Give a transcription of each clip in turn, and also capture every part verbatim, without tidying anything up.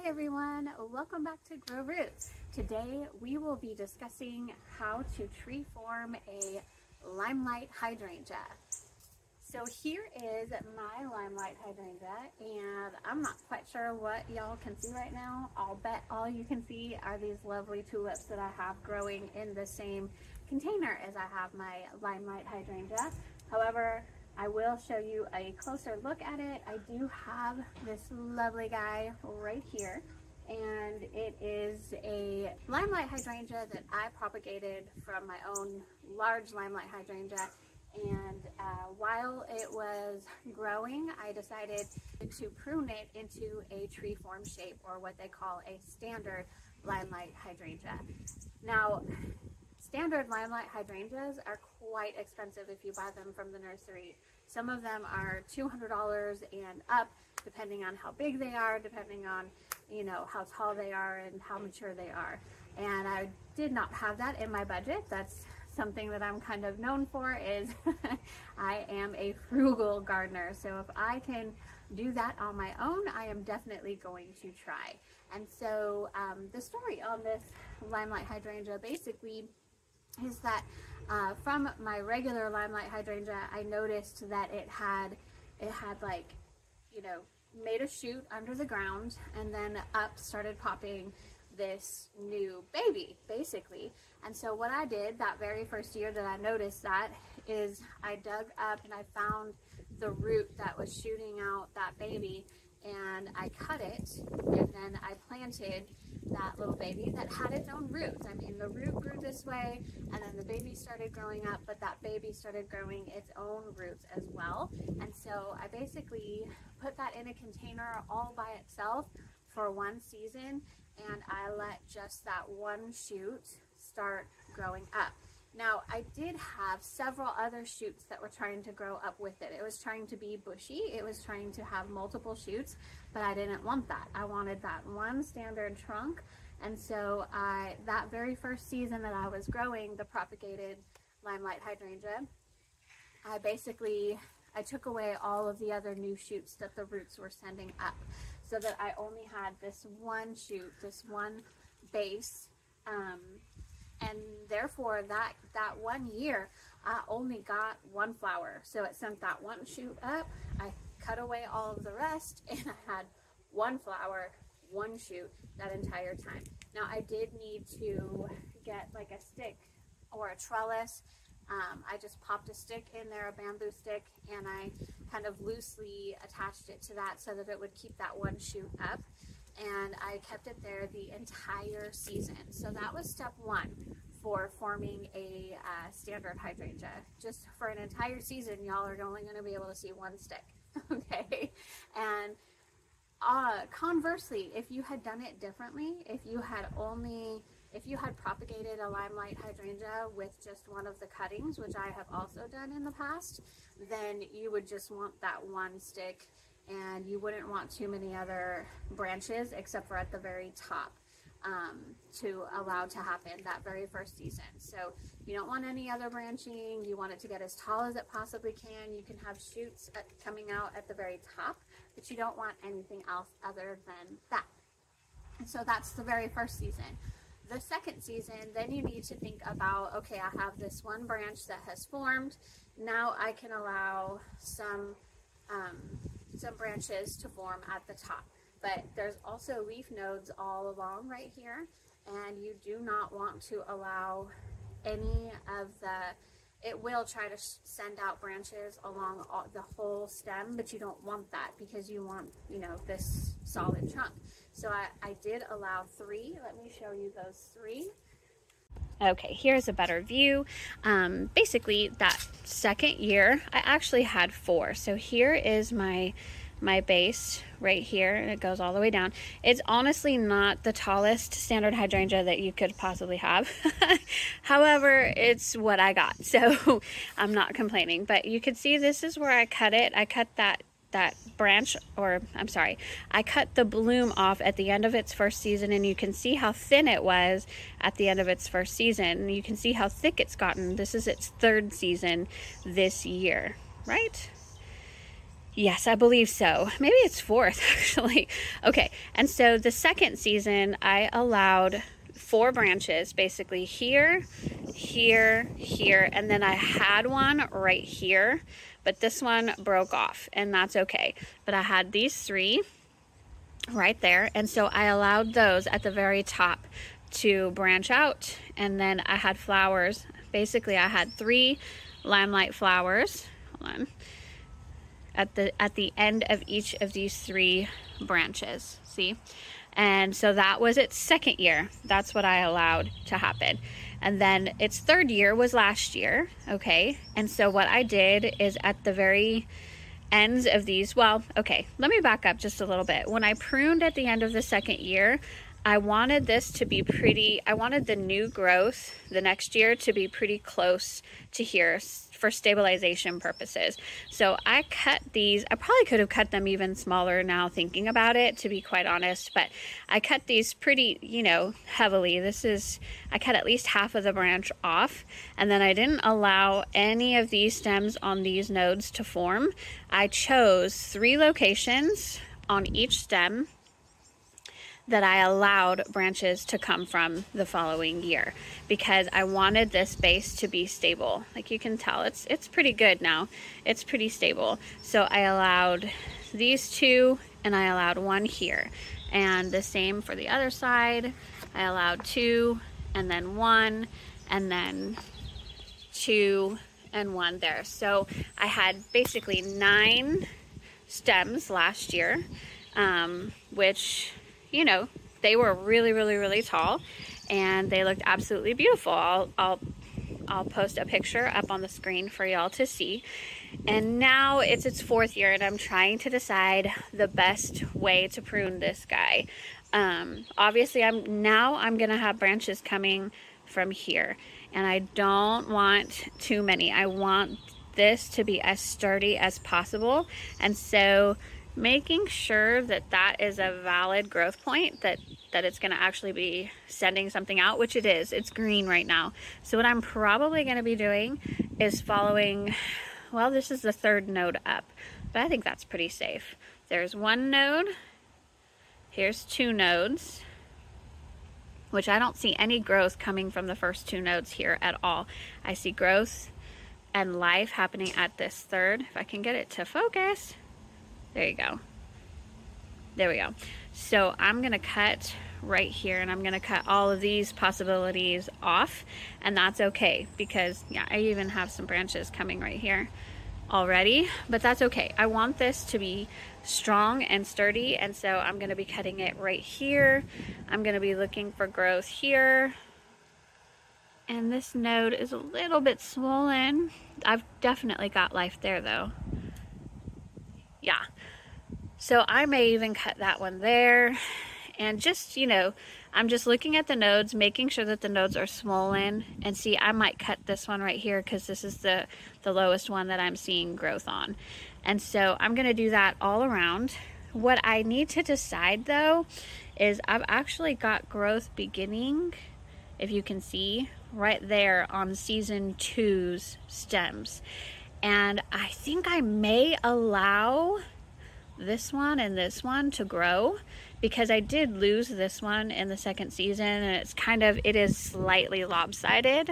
Hi everyone, welcome back to Grow Roots. Today we will be discussing how to tree form a Limelight hydrangea. So here is my Limelight hydrangea, and I'm not quite sure what y'all can see right now. I'll bet all you can see are these lovely tulips that I have growing in the same container as I have my Limelight hydrangea. However, I will show you a closer look at it. I do have this lovely guy right here, and it is a Limelight hydrangea that I propagated from my own large Limelight hydrangea. And uh, while it was growing, I decided to prune it into a tree form shape, or what they call a standard Limelight hydrangea. Now, standard Limelight hydrangeas are quite expensive if you buy them from the nursery. Some of them are two hundred dollars and up, depending on how big they are, depending on, you know, how tall they are and how mature they are. And I did not have that in my budget. That's something that I'm kind of known for, is I am a frugal gardener. So if I can do that on my own, I am definitely going to try. And so um, the story on this Limelight hydrangea basically is that uh, from my regular Limelight hydrangea, I noticed that it had, it had like, you know, made a shoot under the ground, and then up started popping this new baby, basically. And so what I did that very first year that I noticed that is I dug up and I found the root that was shooting out that baby, and I cut it, and then I planted that little baby that had its own roots. I mean, the root grew this way, and then the baby started growing up, but that baby started growing its own roots as well. And so I basically put that in a container all by itself for one season, and I let just that one shoot start growing up. Now, I did have several other shoots that were trying to grow up with it. It was trying to be bushy. It was trying to have multiple shoots, but I didn't want that. I wanted that one standard trunk. And so I, that very first season that I was growing the propagated Limelight hydrangea, I basically, I took away all of the other new shoots that the roots were sending up, so that I only had this one shoot, this one base, um, and therefore that that one year I only got one flower. So it sent that one shoot up, I cut away all of the rest, and I had one flower, one shoot that entire time. Now, I did need to get like a stick or a trellis. um, I just popped a stick in there, a bamboo stick, and I kind of loosely attached it to that so that it would keep that one shoot up. And I kept it there the entire season. So that was step one for forming a uh, standard hydrangea. Just for an entire season, y'all are only gonna be able to see one stick, okay? And uh, conversely, if you had done it differently, if you had only, if you had propagated a Limelight hydrangea with just one of the cuttings, which I have also done in the past, then you would just want that one stick, and you wouldn't want too many other branches except for at the very top um, to allow to happen that very first season. So you don't want any other branching. You want it to get as tall as it possibly can. You can have shoots at, coming out at the very top, but you don't want anything else other than that. And so that's the very first season. The second season, then you need to think about, okay, I have this one branch that has formed. Now I can allow some, um, some branches to form at the top, but there's also leaf nodes all along right here, and you do not want to allow any of the, it will try to send out branches along all, the whole stem, but you don't want that because you want, you know, this solid trunk. So I, I did allow three. Let me show you those three. Okay, here's a better view. Um, basically, that second year, I actually had four. So here is my my base right here, and it goes all the way down. It's honestly not the tallest standard hydrangea that you could possibly have. However, it's what I got, so I'm not complaining. But you can see this is where I cut it. I cut that that branch, or I'm sorry, I cut the bloom off at the end of its first season, and you can see how thin it was at the end of its first season. You can see how thick it's gotten. This is its third season this year, right? Yes, I believe so. Maybe it's fourth, actually. Okay, and so the second season, I allowed four branches, basically here, here, here, and then I had one right here, but this one broke off, and that's okay. But I had these three right there, and so I allowed those at the very top to branch out, and then I had flowers. Basically, I had three Limelight flowers. Hold on. At the at the end of each of these three branches, see? And so that was its second year. That's what I allowed to happen. And then its third year was last year, okay? And so what I did is at the very ends of these, well, okay, let me back up just a little bit. When I pruned at the end of the second year, I wanted this to be pretty, I wanted the new growth the next year to be pretty close to here for stabilization purposes. So I cut these, I probably could have cut them even smaller now thinking about it, to be quite honest, but I cut these pretty, you know, heavily. This is, I cut at least half of the branch off, and then I didn't allow any of these stems on these nodes to form. I chose three locations on each stem that I allowed branches to come from the following year, because I wanted this base to be stable. Like you can tell, it's it's pretty good now. It's pretty stable. So I allowed these two, and I allowed one here. And the same for the other side. I allowed two, and then one, and then two, and one there. So I had basically nine stems last year, um, which, you know, they were really, really, really tall, and they looked absolutely beautiful. I'll, I'll, I'll post a picture up on the screen for y'all to see. And now it's its fourth year, and I'm trying to decide the best way to prune this guy. Um, obviously, I'm now I'm gonna have branches coming from here, and I don't want too many. I want this to be as sturdy as possible, and so making sure that that is a valid growth point, that that it's going to actually be sending something out, which it is. It's green right now. So what I'm probably going to be doing is following, well, this is the third node up, but I think that's pretty safe. There's one node, here's two nodes, which I don't see any growth coming from the first two nodes here at all. I see growth and life happening at this third. If I can get it to focus. There you go. There we go. So I'm going to cut right here, and I'm going to cut all of these possibilities off, and that's okay, because yeah, I even have some branches coming right here already, but that's okay. I want this to be strong and sturdy, and so I'm going to be cutting it right here. I'm going to be looking for growth here. And this node is a little bit swollen. I've definitely got life there though. Yeah, so I may even cut that one there, and just, you know, I'm just looking at the nodes, making sure that the nodes are swollen, and see, I might cut this one right here, because this is the, the lowest one that I'm seeing growth on. And so I'm going to do that all around. What I need to decide, though, is I've actually got growth beginning, if you can see, right there on season two's stems. And I think I may allow this one and this one to grow, because I did lose this one in the second season, and it's kind of, it is slightly lopsided.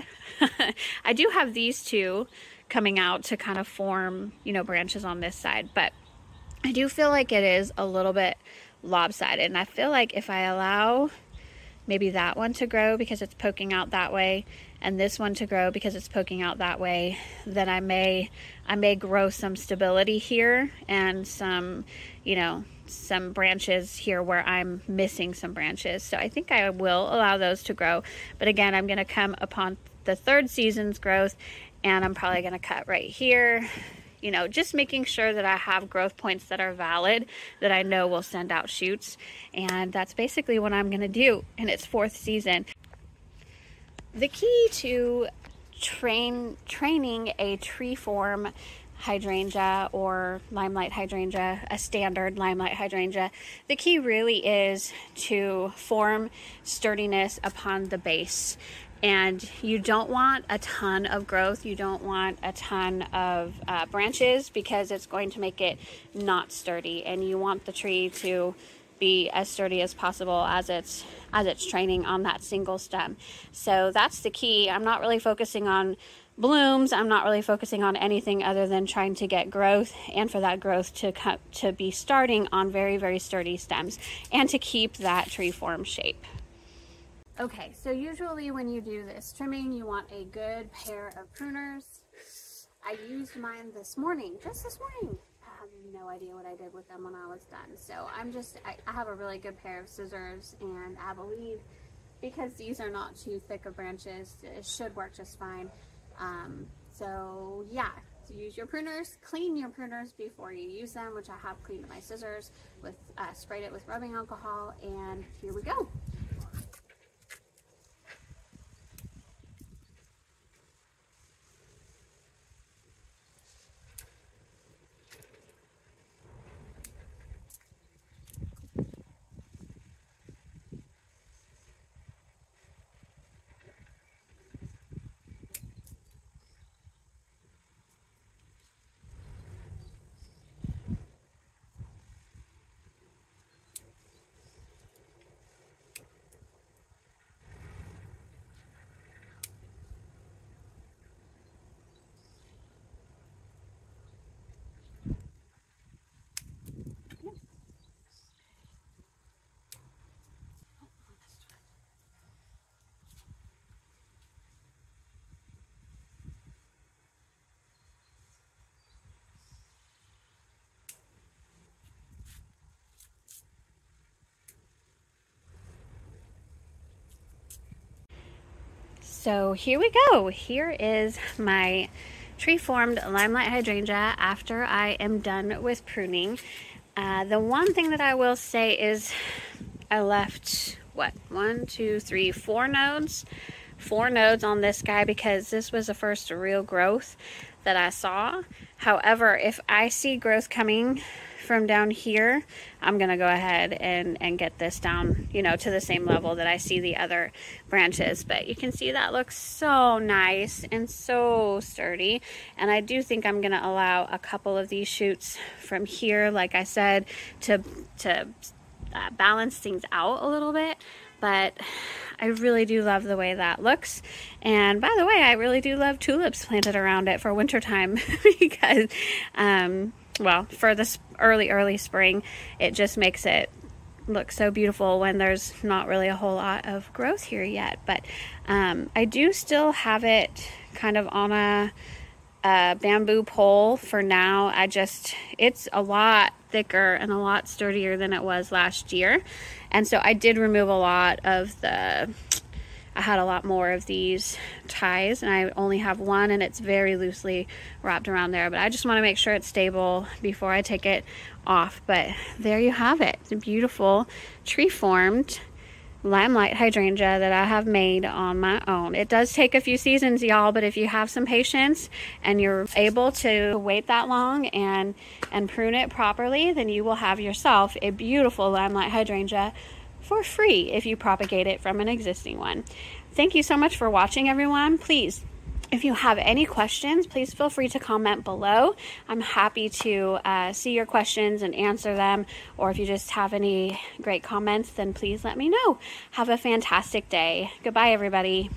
I do have these two coming out to kind of form, you know, branches on this side, but I do feel like it is a little bit lopsided. And I feel like if I allow maybe that one to grow because it's poking out that way, and this one to grow because it's poking out that way, then I may I may grow some stability here, and some, you know, some branches here where I'm missing some branches. So I think I will allow those to grow. But again, I'm going to come upon the third season's growth, and I'm probably going to cut right here. You know, just making sure that I have growth points that are valid, that I know will send out shoots. And that's basically what I'm going to do in its fourth season. The key to train training a tree form hydrangea or Limelight hydrangea, a standard Limelight hydrangea, the key really is to form sturdiness upon the base. And you don't want a ton of growth. You don't want a ton of uh, branches, because it's going to make it not sturdy. And you want the tree to be as sturdy as possible as it's as it's training on that single stem. So that's the key. I'm not really focusing on blooms. I'm not really focusing on anything other than trying to get growth, and for that growth to come, to be starting on very, very sturdy stems, and to keep that tree form shape. Okay, so usually when you do this trimming, you want a good pair of pruners. I used mine this morning, just this morning. I have no idea what I did with them when I was done. So I'm just, I, I have a really good pair of scissors, and I believe because these are not too thick of branches, it should work just fine. Um, so yeah, so use your pruners, clean your pruners before you use them, which I have cleaned my scissors with, uh, sprayed it with rubbing alcohol, and here we go. So here we go. Here is my tree formed Limelight hydrangea after I am done with pruning. Uh, the one thing that I will say is I left, what, one, two, three, four nodes, four nodes on this guy, because this was the first real growth that I saw. However, if I see growth coming from down here, I'm gonna go ahead and and get this down, you know, to the same level that I see the other branches. But you can see that looks so nice and so sturdy, and I do think I'm gonna allow a couple of these shoots from here, like I said, to to uh, balance things out a little bit. But I really do love the way that looks. And by the way, I really do love tulips planted around it for wintertime because um well, for this early, early spring, it just makes it look so beautiful when there's not really a whole lot of growth here yet. But um, I do still have it kind of on a, a bamboo pole for now. I just, it's a lot thicker and a lot sturdier than it was last year. And so I did remove a lot of the, I had a lot more of these ties, and I only have one, and it's very loosely wrapped around there, but I just want to make sure it's stable before I take it off. But there you have it. It's a beautiful tree formed Limelight hydrangea that I have made on my own. It does take a few seasons, y'all, but if you have some patience and you're able to wait that long and and prune it properly, then you will have yourself a beautiful Limelight hydrangea for free if you propagate it from an existing one. Thank you so much for watching, everyone. Please, if you have any questions, please feel free to comment below. I'm happy to uh, see your questions and answer them, or if you just have any great comments, then please let me know. Have a fantastic day. Goodbye, everybody.